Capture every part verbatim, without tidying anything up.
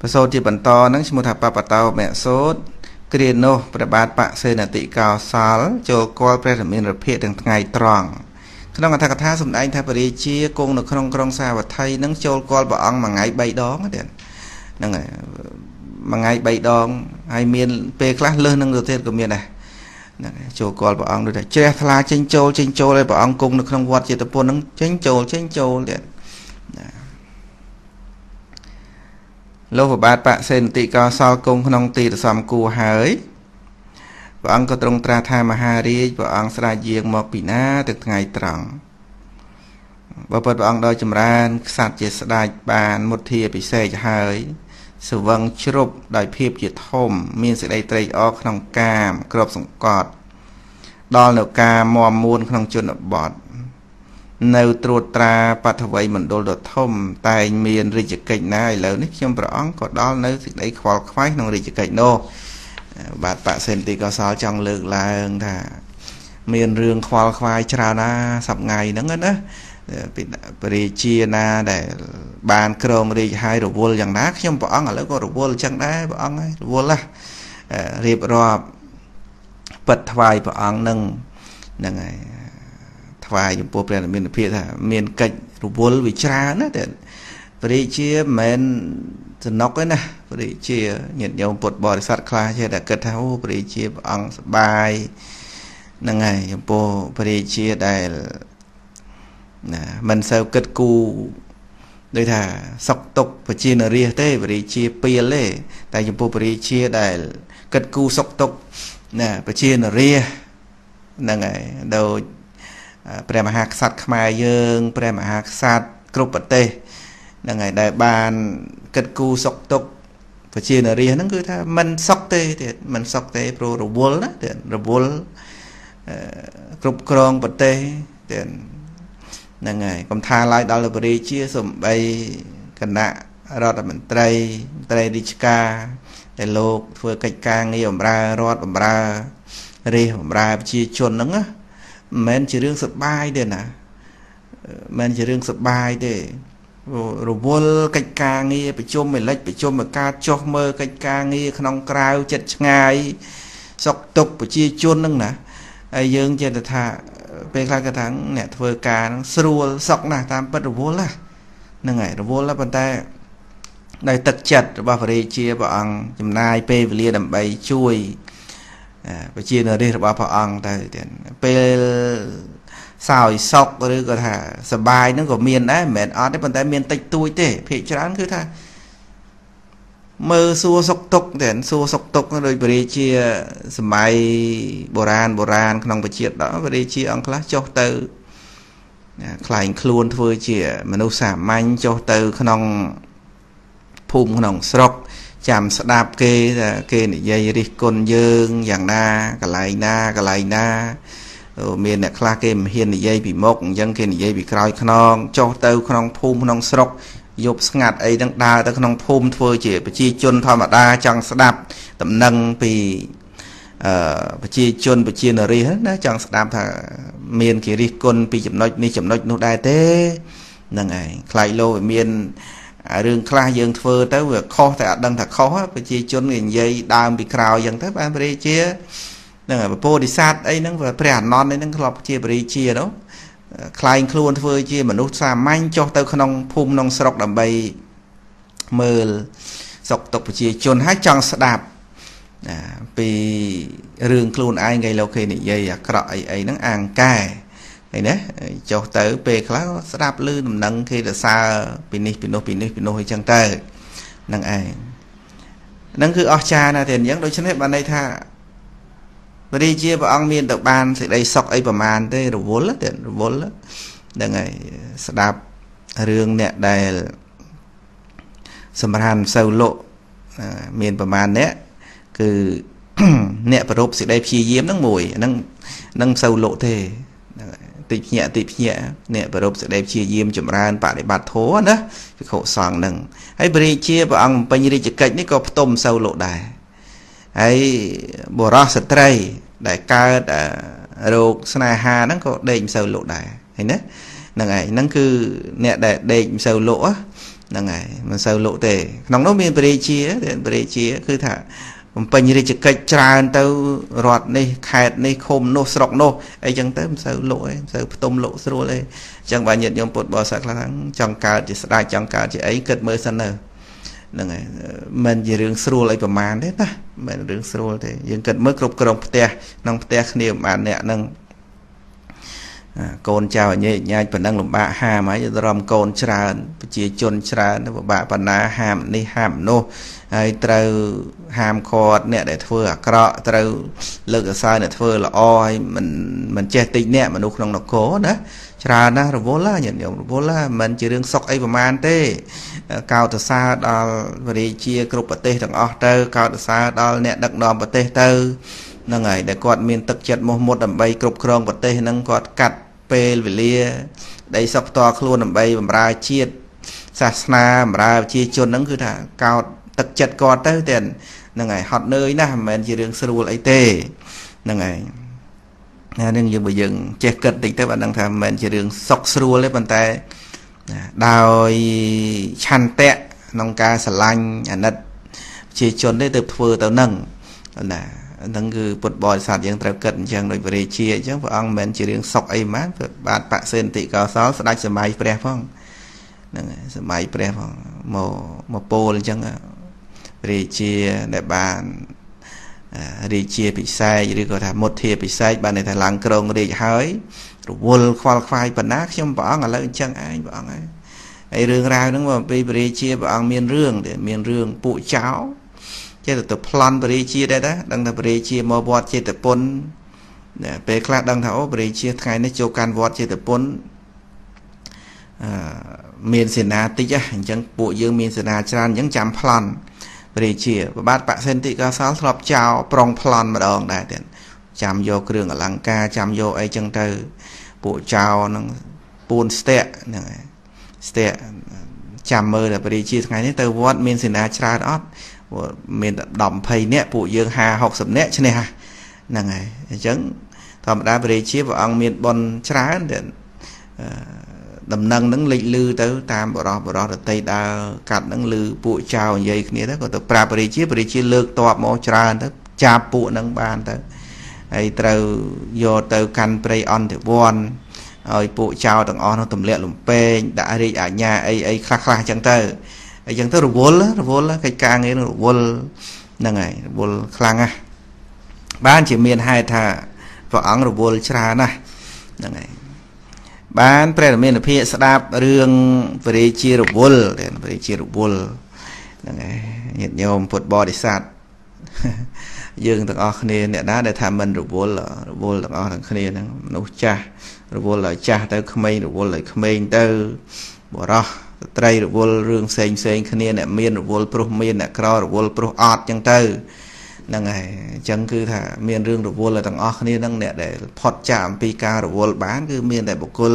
Bà sốt thì bẩn to nắng chim thập bà tàu mẹ sốt Kreno bà bát bạ sê nà tị cao sál cho qua bè thẩm minh rập hiện ngày tròn Khăn ngà thà cà thà xùm anh thà bà đi chia cung nó không không xa và thay nắng cho qua bà ông mà ngày bay đó nâng mà ngày bay đó hai miền pê khá lơ nâng đầu tiên của miền này cho qua bà ông được che thà chênh châu chênh châu lại bà ông cung nó không quạt chỉ tập bốn nắng chênh châu chênh châu liền Lô và bát bạ sen tị cao sao công không tị xóm cù hới và ông có trong tra tha mahari và ông sẽ riêng một bị na từ ngày trắng và bật và ông đôi chùm ran sạt chỉ đại bàn một thìa bị xe hới sự vâng chụp đại phim chỉ thôm miên sẽ đầy tây ở trong cam cọp sủng cọt đo nửa cam mòm muôn trong chun bọt Nếu trột ra bắt thở vầy mình đồn đột thông Tại miền rì chật kịch này Lâu nít châm bảo ổng có đó Nếu thịt đấy khó khoái nông rì chật kịch nô Bạn bạn xem tì có sao trong lực là hơn thà Miền rương khó khoái chào na Sắp ngày nóng á Rì chia na để Bạn cơm rì hai đồ vô chẳng đá Châm bảo ổng ở lớp có đồ vô chẳng đá Bảo ổng ấy đồ vô là Rịp rộp Bật thoại bảo ổng nâng Nâng ấy vài những bộ phim miền phía thả miền cạnh rùa bị tra nữa để vậy chia men nóc ấy nè vậy chia nhận dòng bột bò sát khai chia đã cất tháo vậy chia bằng bài năng ngày bộ vậy chia đây mình sao cất cù đây thả sọc tộc và chia nở ria thế vậy chia pia lệ tại những bộ vậy chia đây cất cù sọc tộc nè và chia nở ria năng ngày đầu Prem hạc sát khmai dương, Prem hạc sát cục bật tê Đang ngày đại bàn kết cú sọc tục Và chia nở riêng nó cứ thả Mình sọc tê, mình sọc tê Pro rổ bố lá, rổ bố lá Cục krong bật tê Đang ngày Còn thả lại đó là bà đi chia sùm bay Cần nạ Rốt là mình trây, trây đi chka Để lột, vừa cách ca nghi ổng ra Rốt ổng ra Rê ổng ra chia chôn nóng á Mình chỉ riêng sập bài đây nè Mình chỉ riêng sập bài đây Rồi vô cách ca nghe Phải chôm mình lệch Phải chôm mình ca cho mơ Cách ca nghe Nóng cao chất ngay Sọc tục Phải chia chôn nâng nè Ây dương trên thả Bên là cái tháng Nè thơ ca Nóng srua Sọc nà Tam bất rồi vô là Nâng này rồi vô là bàn tay Đây tật chật Rồi bà phải chia bà ăn Chùm nai Pê và lia đầm bày chui và chia nở đi bà phá ong Pê xào sọc rồi có thả Sở bài nó có miền á Mẹn ớt đấy bọn ta miền tạch tui thế Phía chẳng cứ thả Mơ xua sọc tục Xua sọc tục nó rồi bà đi chia Sở bài bồ ràn bồ ràn Nóng bà chia đó bà đi chia ong khá cho tư Khánh khuôn thôi chia Mà nó xả manh cho tư Nóng phùm nóng sọc Chàm sẽ đạp kê Kê này dây đi con dương Giàng na, cả lại na, cả lại na Mình là khá kê mà hiên này dây bị mốc Dân kê này dây bị khói khá nông Cho tao khá nông phùm khá nông sọc Dục sẽ ngạt ấy đang đa tao khá nông phùm thôi Chỉ bà chi chôn thôi mà đa chẳng sẽ đạp Tầm nâng bì Bà chi chôn bà chi nở ri hết Chẳng sẽ đạp thả Mình kê đi con bì chậm nốt Nhi chậm nốt nốt đai tế Nâng này Khái lô mình Rương khá dương thơ tới vừa khó Tại đăng thật khó Bởi vì chôn nghìn dây đàm bị khảo dân tới bà đi chia Nên là bố đi sát ấy Nên là bà non ấy Nên là bà chia bà đi chia đó Khánh khuôn thơ chia Mà nút xa manh cho tao khá nông phùm nông sọc đàm bày Mơ sọc tộc bà chia chôn hát chăng sạc đạp Vì rương khuôn ai ngay lâu khi này dây Cả rọi ấy nâng àng cài Châu tớ bê khá sẽ đáp lưu nằm nâng khi là xa bình nít bình nô bình nít bình nô hơi chẳng tớ nâng ai nâng cứ ổ cha nà tiền nhắn đối chân hết bàn đây tha và đi chia vào ông miên tập bàn thì đây sọc ấy bà màn thế rồi vốn lắm tiền rồi vốn lắm nâng ai sẽ đáp rương nẹ đây xâm hàn sâu lộ miên bà màn nế cứ nẹ bà rộp thì đây phi diếm nâng mùi nâng sâu lộ thề Tịp nhẹ tịp nhẹ Nè bà rộp sẽ đẹp chia diêm chùm ra Bà để bà thố nữa Cái khổ soàng nâng Hãy bà đi chia bà ông bà như đi chật kịch Ní có tôm sâu lộ đài Hãy bà rô sẽ trây Đại ca đã rô Sna hà nâng có đềm sâu lộ đài Hãy nâng Nâng cứ nè đềm sâu lộ năng ấy mà sao lộ tệ nòng nó miền bề chia đến bề chia cứ thả bình thì chỉ cái tràn tàu rọt này khẹt này khom nô sọc nô ấy chẳng tới sao lộ ấy sao tôm lộ rồi đấy chẳng bà nhiệt nhom bột bò sạc là thắng chẳng cả chỉ đại chẳng cả chỉ ấy kết mới sân nở năng ấy mình chỉ riêng sưu lại còn màn đấy ta mình riêng sưu thế riêng kết mới cột cột te nòng te nhiều màn nè năng côn chào nhẹ nhàng phần năng làm bạ hàm ấy rom côn tràn chia chôn tràn bạ phần ná hàm này hàm nô ai trâu hàm cọt nè để thưa cọ trâu lực sai để thưa là oi mình mình che tinh nè mình nuốt lòng nó cố đó tràn đó rồi vô la nhận nhận vô la mình chỉ riêng sọc ấy mà man tê cao từ xa đo và đi chia cột bát tê thằng o trâu cao từ xa đo nè đặc đòn bát tê tư năng ấy để quạt miền tật chật một một đầm bay cột krong bát tê năng quạt cắt về lia đây sọc to luôn đầm bay bầm ra chia sasna bầm ra chia chôn năng cứ thà cao tật chật quạt tới tiền năng ấy hot nơi na mình chỉ riêng sưu lấy tê năng ấy nên như bây giờ che cật định tới bạn đang thà mình chỉ riêng sọc sưu lấy bàn tay đào chăn tẹt nong ca sờ lanh à nết chia chôn đấy từ vừa tới nâng là năng cứ bật bòi sạt giang treo cận giang đội về chia chứ vợ ông mình chỉ riêng sọc ấy mát bạn bạn sơn tị cao sáu sẽ đánh sờ máy pre phong năng sờ máy pre phong một một pole chẳng về chia để bạn về chia bị sai rồi có thể một thiệp bị sai bạn này thằng làng krong để hái rồi vùi khoai khoai bẩn nát trong vợ ông là lợi chẳng ai vợ ông ấy ấy riêng ra đúng không về chia vợ ông miền riêng để miền riêng phụ cháu chế từ từ plan bơi chia đây đó đang là bơi chia mò bọt chế từ pon về class đang tháo bơi chia ngày nay châu can bọt chế từ pon miền sơn na tí chứ chẳng bộ dương miền sơn na tràn những trăm plan bơi chia và bát bạc sơn tị cao sáu lọp chào prong plan mà đòn đại tiền chạm vô cường ở lăng ca chạm vô ấy chân trời bộ chào năng pon ste này ste chạm mơ là bơi chia ngày nay từ bọt miền sơn na tràn ót mình đậm phây nè phụ dương hà học sập nè cho nè năng này chứng thầm đá về chia vào ông miền bon trá để đầm nâng nâng lịch lư tới tam bỏ đó bỏ đó tây đa cắt nâng lư phụ chào dây kia đó còn tập pra về chia về chia lược to mỏ trá đó cha phụ nâng bàn tới ấy từ do từ can pre on thì bon rồi phụ chào thằng on nó tầm lẹ lùm pe đã đi ở nhà ấy ấy khắc khắc chẳng tới ấy chẳng tới rồi vốn lá rồi vốn lá cái càng ấy rồi vốn năng ấy vốn khang à ban chỉ miền hai thà vợ ông rồi vốn trà này năng ấy ban pre là miền là phía đáp riêng về chia rồi vốn để về chia rồi vốn năng ấy nhiệt nhôm phật bò để sạt dương thằng ông khnền nè đá để tham mình rồi vốn là rồi vốn thằng ông thằng khnền nấu cha rồi vốn là cha tới khmei rồi vốn lại khmei tới bỏ đó trai rồi vốn riêng sen sen khné nè miền rồi vốn pro miền nè cào rồi vốn pro art chẳng tới năng này chẳng cứ thà miền riêng rồi vốn là thằng art khné năng nè để phật chạm pika rồi vốn bán cứ miền để bộc côn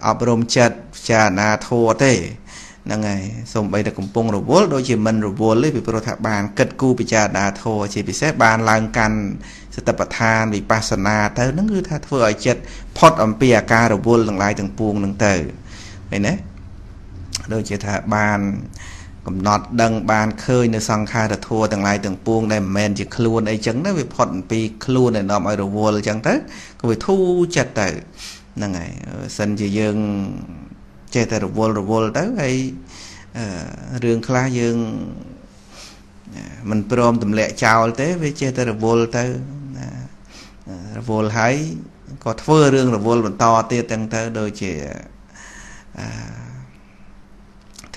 áp rom chật cha na thô thế năng này xong bây giờ cũng pung rồi vốn đôi chỉ mình rồi vốn lấy bị pro thà bàn cật cù bị cha na thô chỉ bị xét bàn lang can tập than bị pasana tới năng cứ thà vừa chật phật âm pika rồi vốn từng lại từng pung từng tới này nè đôi chỉ thà bàn cầm nọt đằng bàn khơi nơi sang khai là thua từng lại từng buông đây men chỉ kêu ấy trứng đó vì phận vì kêu này nọ mọi đồ vô là chẳng tới có phải thu chặt tới năng này sân chỉ dương chơi tới đồ vô đồ vô tới hay riêng khai dương mình prom tầm lệ chào tới với chơi tới đồ vô tới đồ vô thấy có thưa riêng đồ vô mình to tia từng tới đôi chỉ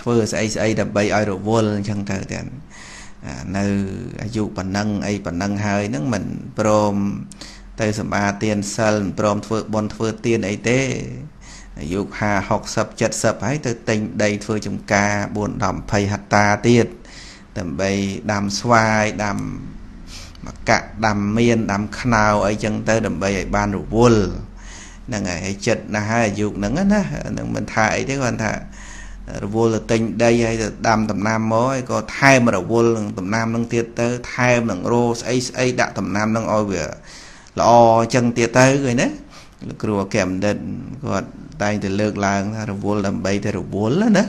vừa say say đập bay ai rồi vô lên chẳng thở tiền nơi dụ bản năng ai bản năng hơi nước mình prom tây sầm ba tiền sơn prom vừa bon vừa tiền ấy thế dụ hà học sập chật sập ấy từ tình đầy vừa trồng cà buồn đầm phầy hạt ta tiệt tầm bay đầm xoay đầm mặc cả đầm miên đầm khao ấy chẳng thở đầm bay ban rồi vô là ngày chật là hai dụ nắng á nè mình thải thế còn thải vô là tình đây hay là đam tầm nam mới có thay mà đầu vô tầm nam đang tiệt tới thay bằng rô a đã tầm nam đang oi vừa lo chân tiệt tới rồi đấy kêu kèm đền còn tay thì lược làng ra vô làm bay thì đầu bốn lên đó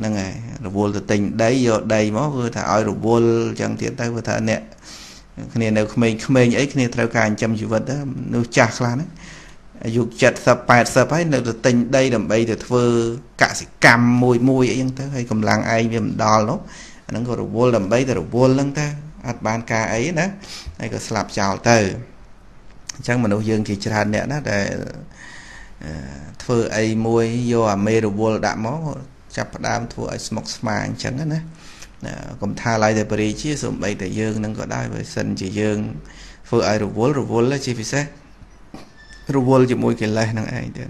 năng này vô tình đấy giờ đầy máu vừa thả vô chẳng tiền tay vừa thả nè này nào mình mình ấy này theo càng chăm chỉ vật đó nó chặt là đấy dục chặt sập bạt sập ấy là tình đây làm bây được vừa cả sẽ cam môi môi ấy nhưng ta hay cầm làng ai viêm đỏ lắm nó gọi là vô làm bây là vô lắm ta at ban ca ấy đó này có slap chào từ chắc mà nấu dương thì chặt nè đó để thưa ai môi vô à mê đồ vô đạm máu chập đam thua ai smoke smile chẳng đó nè còn tha lại để bơi chứ sụm bay để dương đang có đai với sân chỉ dương thưa ai đồ vô đồ vô là chỉ vì sao đồ vô chỉ môi cái lại năng ai đến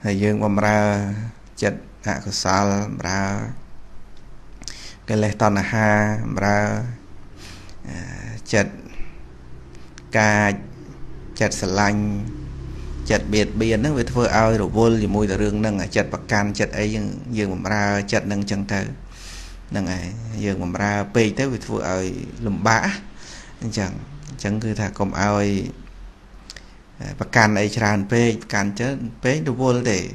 hay dương còn ra chật hạ có sao ra cái lệ toàn là ha ra chật ca chật sành chặt biệt biên nó với thưa ao rồi vô thì môi từ rương nâng ở chặt bạc can chặt ấy dừng ra chặt nâng chân thơ nâng này dừng ra pê tới với thưa ơi lùm bã chẳng chẳng cứ thà cầm ao bạc can ấy tràn pê can chết pê đồ vô để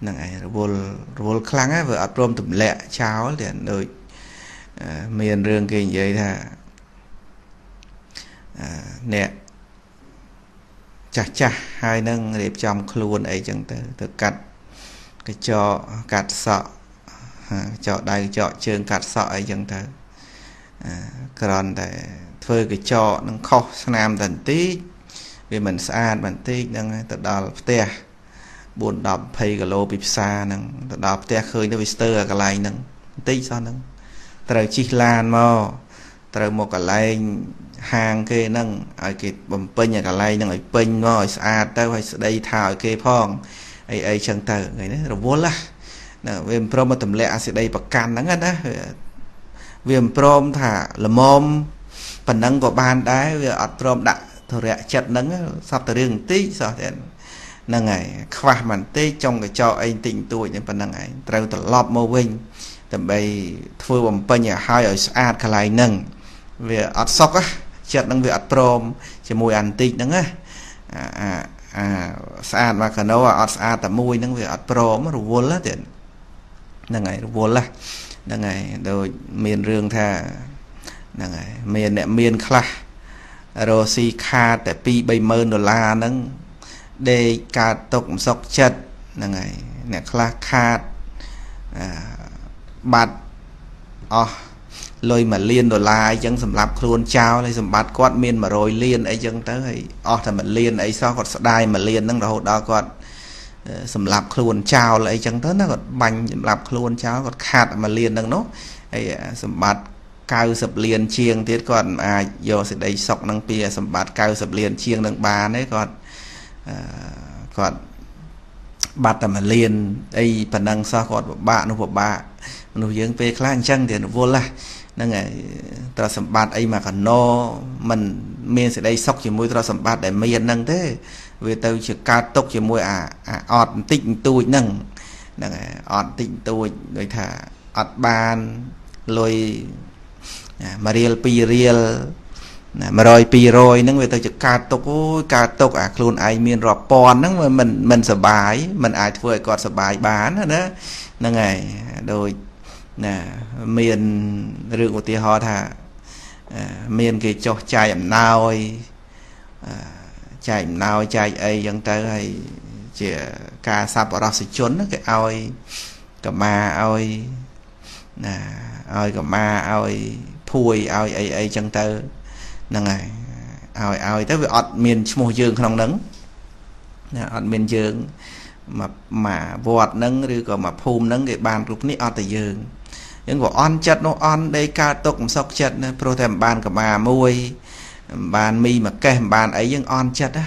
nâng này vô vô khăng á vừa ập rôm tụm lẹ cháo để đời miền rương kia vậy thà nè chà chà hai nâng đẹp trong khuôn ấy chẳng tới từ cắt cái cho cắt sọ cho đây cho chương cắt sọ ấy chẳng tới còn để thuê cái cho nó khó nam thần tí vì mình xa bản tí đang tự đào tè buồn đọc phê cái lô bịp xa nâng tự đọc tè khơi nó bị sơ cái lại nâng tí sao nâng từ chi lan mò từ một cái lại hàng kia nâng ở cái bầm pin nhà cả lây nâng ở pin ngồi xa tới hay đây thảo kia phong ấy ấy chẳng thở người đấy là vô la viêm prom mà tầm lẹ sẽ đây bạc can nắng anh á viêm prom thả là mồm phần nâng của ban đá về ở prom đã thở lẹ chật nắng sắp tới đường tí sao thế nâng này khoa màn tí trong cái cho anh tình tuổi nên phần nâng ấy treo tờ lọp mô vinh tầm bây thôi bầm pin nhà hai ở xa cả lây nâng về ở sóc á chặt năng việc prom chỉ mùi ăn tịt năng á sàn mà cả nấu ở sàn tầm mùi năng việc prom rồi vô lá tiền năng ngày vô lá năng ngày rồi miền rương tha năng ngày miền nè miền khla rồi si kha để pi bay mơ đô la năng để cả tộc sọc chặt năng ngày nè khla kha bạt o lôi mà liên đô la chẳng sầm lạp khuôn trao lấy sầm bát quát miên mà rồi liên ấy chẳng tới oh thằng mà liên ấy sao còn đai mà liên năng đầu đó còn sầm lạp khuôn trao lấy chẳng tới nó còn bành sầm lạp khuôn trao còn khát mà liên năng nó ấy sầm bát cao sập liên chiêng tiết còn à do sẽ đầy sọc năng pia sầm bát cao sập liên chiêng năng ba đấy còn còn bát thằng mà liên ấy phần năng sao còn bạn nó của bạn nó dưỡng về khá chăng thì nó vô là năng ngày ta sắm bát ấy mà còn no mình miền sẽ đây sóc chỉ môi ta sắm bát để miền năng thế về tao chỉ ca tốc chỉ môi à ọt tịnh tôi năng năng ngày ọt tịnh tôi người thả ọt ban lôi mà riel pi riel mà rồi pi rồi năng về tao chỉ ca tốc ôi ca tốc à luôn ai miền rọp pon năng mà mình mình sờ bài mình ai thôi còn sờ bài bán nữa đó năng ngày đôi nè miền rừng của tia họ thà miền cái cho chai ẩm nào ấy chai ẩm nào chai ấy dân tới hay chỉ ca sáp ở đó sẽ trốn cái ao ấy cả ma ao ấy nè ao cả ma ao ấy phui ao ấy ấy dân tới năng này ao ao tới việc ở miền mùa dương không nắng nè ở miền dương mà mà vọt nắng rồi còn mà phun nắng cái bàn lúc ní ở tại dương những của on chặt nó on đây ca tốc sóc chặt pro thèm bàn cả mà môi bàn mi mà kèm bàn ấy những on chặt á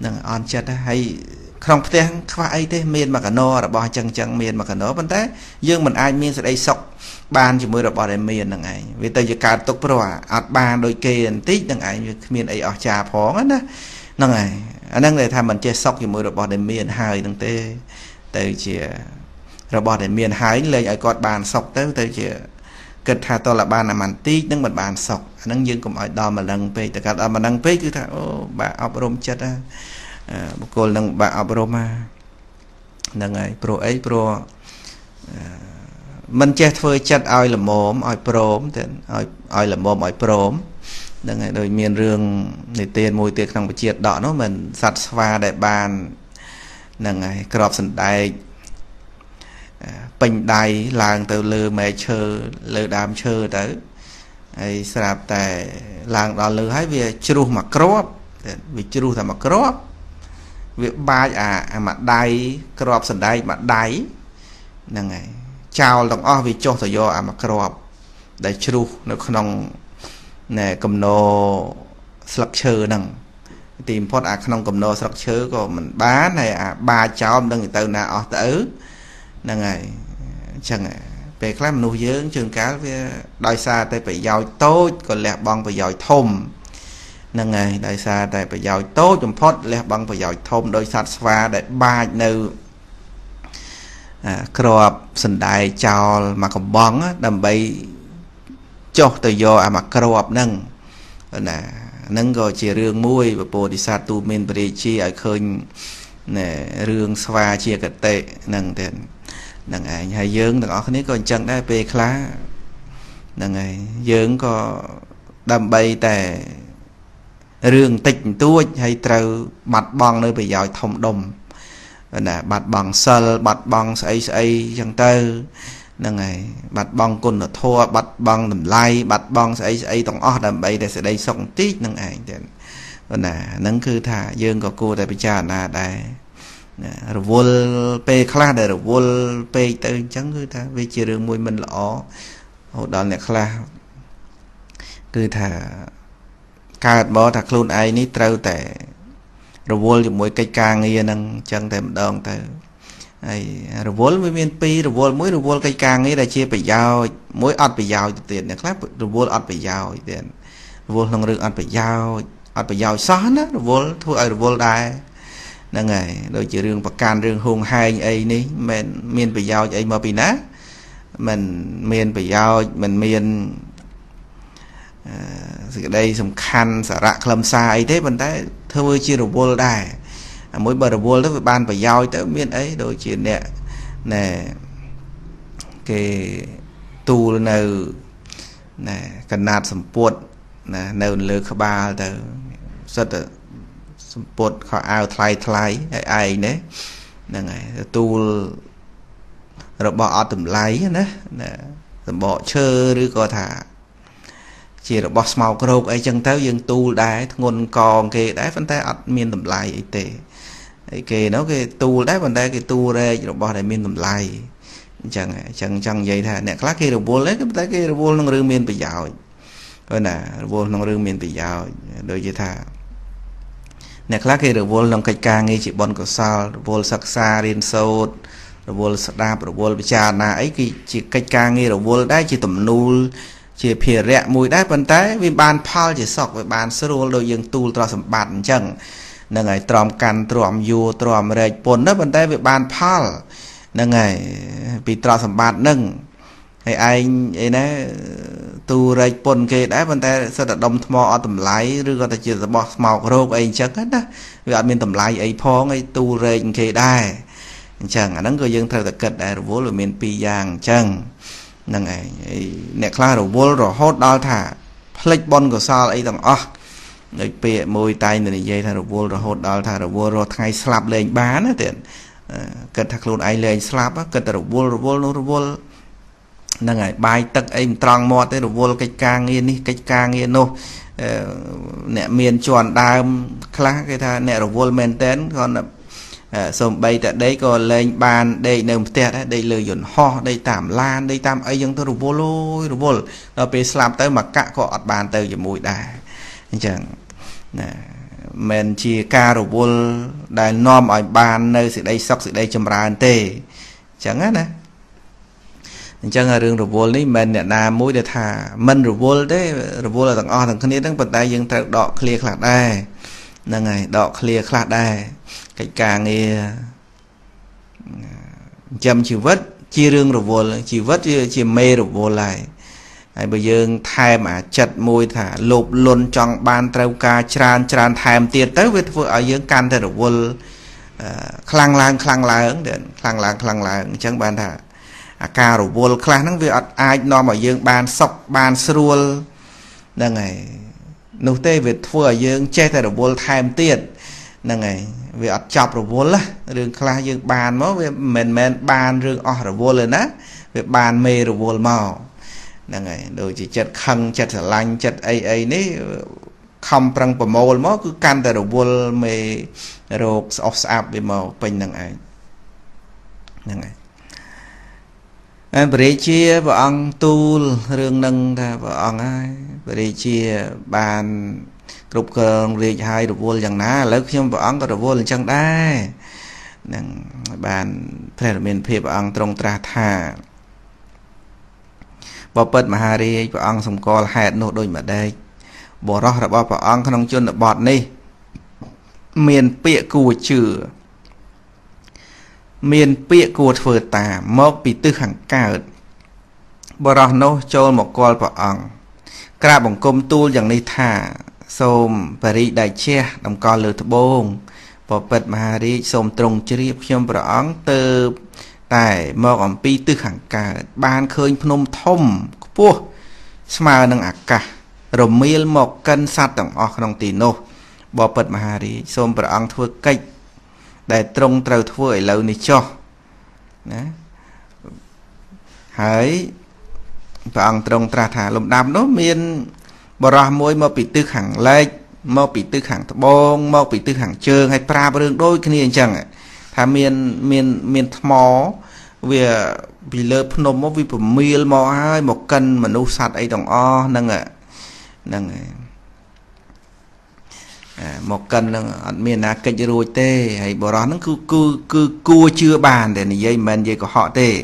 đừng on chặt hay không tiếng khoai thế miền mà cả no là bò chân chân miền mà cả nó vẫn thế dương mình ai miền sẽ đây sọc bàn chỉ mới là bò để miền là ngày vì tây giờ ca tốc pro à bàn đôi kia tí đừng ai miền ấy ở trà phóng đó năng này anh đang để tham mình chơi sóc thì mới robot để miền hai đằng tê từ chỉ robot để miền hai lên ở cột bàn sóc tới từ chỉ kịch hà to là bàn là màn tí đang mình bàn sóc anh đang dưng cũng ở đo mà đang pe từ cả đo mà đang pe cứ thằng bà áo bơm chết á một cô đang bà áo bơm à đang ngày pro ấy pro mình chết phơi chặt oi là mồm oi prom tên oi oi là mồm oi prom đừng ngày đôi miền rương để tiền mùi tiệc trong buổi chiệt đỏ nó mình sạch pha đại bàn đừng ngày cọp sần đại bình đại làng từ lừa mẹ chơi lừa đam chơi tới ai sạp tại làng đó lừa hái về chiru mà cọp vì chiru thằng mà cọp việc bay à mà đại cọp sần đại mà đại đừng ngày chào lòng o vì cho thời do à mà cọp đại chiru nó không nè cầm nô structure nằng tìm pot à không cầm nô structure của mình bán này à ba cháu đừng từ nào ở tử nằng này chẳng về class nuôi dưỡng trường cá đòi xa tay phải giỏi tốt còn lẹ băng phải giỏi thôm nằng này đòi xa tay phải giỏi tốt trong pot lẹ băng phải giỏi thôm đôi sạch và để ba nữ crop sân đại chào mà cầm băng đầm bay cho tới do à mà cờ hợp nâng là nâng gọi chỉ riêng môi và bồ đi xa tu mình bề chi ở khơi nè riêng xóa chia cật tệ nâng tiền nâng ai nhà dương đừng ở cái này còn chẳng đã về khá nâng ai dương có đầm bay tại riêng tịch tuôi hay trâu mặt bằng nơi bây giờ thông đồng là mặt bằng sơ mặt bằng xây xây chẳng tư năng này bạt băng côn là thua bạt băng làm lai bạt băng sẽ ấy tổng o làm bay để sẽ đây xong tí năng ảnh tiền còn là nâng cứ thả dương có cô tại bây giờ là đây vô pe khla để vô pe tới chẳng cứ thả về chiều đường môi mình lỏ hồi đó này khla cứ thả cà bỏ thả luôn ai ní trâu tệ rồi vô thì mỗi cây càng nghe năng chẳng thèm đòn tới rồi vô mới miền pi rồi vô mới rồi vô cây càng ấy là chia phải giao mỗi ăn phải giao tiền này khác rồi vô ăn phải giao tiền vô lòng rừng ăn phải giao ăn phải giao xóa nữa rồi vô thôi rồi vô đai là ngày đôi chỉ riêng và can riêng hùng hai ấy ní mình miền phải giao ấy mà bị nát mình miền phải giao mình miền đây sầm khăn xả rạ làm xa ấy thế mình thấy thôi chia rồi vô đai mỗi bờ vô lớp ban và giao tới miền ấy đôi chuyện nè nè cái tu nè nè cần nạt sầm puột nè nêu lừa khờ ba từ rất là sầm puột khó ao thay thay ai đấy là ngày tu rồi bỏ tụm lái nữa nè bỏ chơi rồi có thả chỉ là boss màu cột ấy chân tới dân tu đá ngôn còn kì đá vẫn thấy miền tụm lái ấy tệ cái nó cái tu đấy vấn đề cái tu đây rồi bỏ để miền tầm lai chẳng chẳng chẳng vậy thà nè khác kia rồi vô lấy cái cái vô nông rừng miền bị giàu rồi nè vô nông rừng miền bị giàu đôi khi thà nè khác kia rồi vô nông cây càng nghe chị bon của sao vô sắc xa liên sâu rồi vô sắc đạp rồi vô bị trà nà ấy cái chị cây càng nghe rồi vô đấy chị tầm nul chị phìa rẹ mùi đấy vấn đề vì bàn pal chỉ sọc với bàn sơ đồ đôi dương tu tao sầm bàn chẳng năng ngày tròn càn tròn vô tròn rệt bồn đó vấn đề về bàn pal năng ngày bị tròn sầm bạt nâng hay anh ấy đấy tu rệt bồn kia đấy vấn đề sẽ đặt đồng mò tầm lái rồi ta chỉ là bọt màu râu ấy chắc hết đó vì anh mình tầm lái ấy phong ấy tu rệt kia đây chẳng anh đang coi dân theo tập kết đại vô rồi mình pi giang chẳng năng ngày nẹt la rồi vô rồi hốt đo thả plek bồn của sao ấy tầm o nơi bề môi tay này dây thà vô rồi hốt đào thà vô rồi thay slap lên bán á tiền cần thạc luôn ai lên slap á cần thằng vô rồi vô nó vô là ngày bài tật em tròn mò tới rồi vô cái càng yên đi cái càng yên nô nè miền tròn đam khá cái thà nè rồi vô maintain còn sớm bay tại đấy còn lên bàn đây nằm tẹt đây lời dồn ho đây tạm lan đây tam ấy dân thà rồi vô lôi rồi vô rồi bề slap tới mà cả có ọt bàn tới giờ mùi đài chẳng mình chia ca rồi vô đài nom ở bàn nơi sự đây sắp sự đây chầm ra tê chẳng hết nè chẳng là đường rồi vô lý mình là mối để thả mình rồi vô đấy rồi vô là thằng o thằng kia đang bật tay dân thật đọ clear khạc đây là ngày đọ clear khạc đây cái càng nghe chầm chịu vất chia rương rồi vô chịu vất chia mê rồi vô lại bây giờ thay mà chật môi thả lộp luôn trong ban trao ca tràn tràn thèm tiền tới với vợ ở dưới can thầy được vô khăn lan khăn lan đến khăn lan khăn lan chẳng bàn thả Caro bull clang về ai nằm ở dương bàn sọc bàn srul nâng ngày nô tê về thua dương chết ở bull time tiền nâng ngày về ở chọc rồi bull á đường clang dương bàn máu về mền mền bàn đường ở rồi bull lên á về bàn mê rồi bull màu nâng ngày đôi chỉ chết khăng chết lành chết ai ai ní không bằng bờ màu máu cứ can từ rồi bull mê rồi off up về màu pin nâng ngày nâng ngày anh bể chia vợ ông tu riêng nâng ta vợ ông ai bể chia bàn rục cường riêng hai đồ vô chẳng ná lấy khiêm vợ ông có đồ vô chẳng đai nâng bàn phải mình phê vợ ông trong tra thả bỏ bớt mà hà ri vợ ông xong co hạt nô đôi mà đây bỏ rõ là bỏ vợ ông không chôn được bọt đi miền bịa cù chữ miền bịa cột phở tà móc bị tư khẳng cao bỏ ra nó cho một con bỏ ổng ra bằng công tu dần đi thả xôm và đi đại che đồng con lửa bông bỏ vật mà đi xôm trông chứ riêng khiêm bỏ ổng từ tại mọc ổng bị tư khẳng cao ban khơi nông thông bố mà nâng ạc cả rồi miên một cân sát tổng ọc đồng tì nô bỏ vật mà đi xôm bỏ ổng thua cách đại trong trâu thổi lâu này cho hãy và ông trong tra thả lồng đam nó miên bỏ ra môi mà bị tư khẳng lệch mà bị tư khẳng bông mà bị tư khẳng trường hay pra bơm đôi cái này chẳng tham miên miên miên mò về bị lơ phnom mò vì bùm miên mò hai một cân mà nấu sạt ấy đồng o nâng ạ nâng một cân miền là cây rồi tê hay bỏ đó nó cứ cứ cứ cua chưa bàn để này dây mình dây của họ tê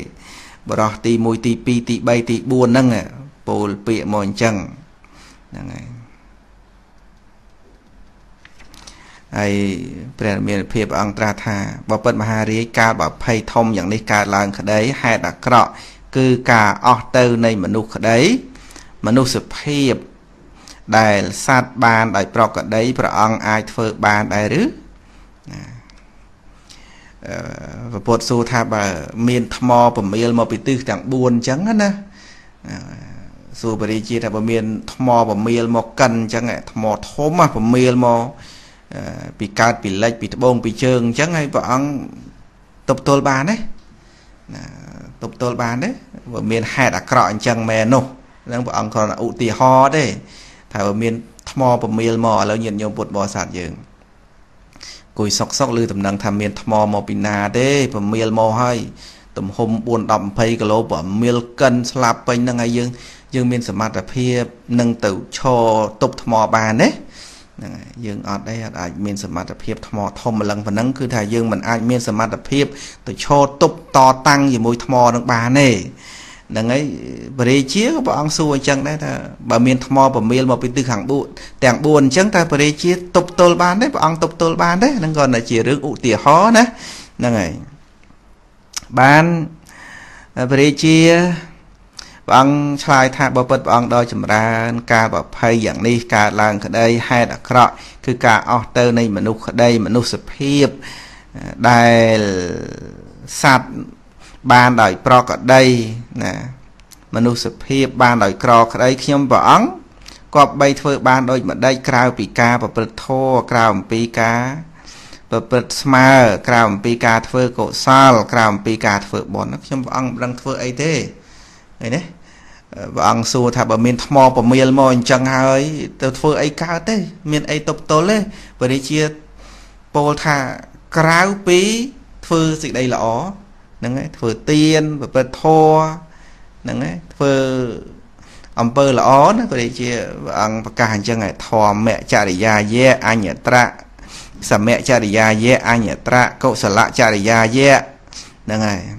bỏ đó tì mùi tì pi tì bay tì buồn nâng à bồ pịa mòn chăng ai bèn miền phèp ăn tra thà bỏ bớt mà hari cá bỏ phay thông dạng này cá làng khởi đấy hai đặc cọ cứ cá otter này mà nuôi khởi đấy mà nuôi sập phèp đại sát bàn đại bọc ở đấy bà ông ai phơ bàn đại rứ và bột xô tha bà miền thăm mò bà miền mò bị tư chẳng buồn chẳng á nè dù bà đi chia thà bà miền thăm mò bà miền mò cần chẳng ạ thăm mò thốm mà bà miền mò bị cát bị lệch bị bông bị trơn chẳng hay bà ông tập tôl bàn đấy tập tôl bàn đấy bà miền hai đã cọ chẳng mè nô đang bà ông còn là ụ tì ho đấy thà ở miền thọ bờ miền mò là nhìn nhôm bột bò sạt dường cùi sọc sọc lư tầm năng tham miền thọ mò pin na thế bờ miền mò hay tầm hôm buồn đậm phây cái lỗ bờ miền cân slap pin năng ai dường dường miền sầm mặt là phê nâng tự cho tục thọ bàn đấy dường ở đây ở miền sầm mặt là phê thọ thom mà lần phần nâng cứ thà dường mình ai miền sầm mặt là phê tự cho tục to tăng gì môi thọ năng bàn này đằng ấy bể chia của bọn xu chẳng đấy ta bà miền thọ bà miền mà bị tư khẳng buồn tàng buồn chẳng ta bể chia tục tôl ban đấy bọn tục tôl ban đấy đang còn là chỉ rước ụ tỉa khó đấy đằng ấy ban bể chia bọn xài thà bà bật bọn đòi chấm ra ca bà phay dạng đi ca làng ở đây hay là cọ cứ ca otter này mà nục ở đây mà nục sập hiệp đài sạt ban đòi pro ở đây nè mà nô sập hiệp ban đòi cro ở đây khi ông vắng có bay phơi ban đôi mà đây cào pì cá và bật thô cào pì cá và bật smile cào pì cá phơi cổ sao cào pì cá phơi bón nó khi ông vắng đang phơi ấy thế này đấy vắng xua thà bờ miền mò bờ miền mò chẳng hay từ phơi ấy cá thế miền ấy tấp tớ đấy và đi chia bồ thà cào pì phơi gì đây là ó nâng ấy vừa tiên và vừa thô nâng ấy vừa ông bơ là ó nó vừa đi chia ăn và càng cho ngày thò mẹ cha để già dê anh nhật ra sợ mẹ cha để già dê anh nhật ra cậu sợ lạ cha để già dê nâng ấy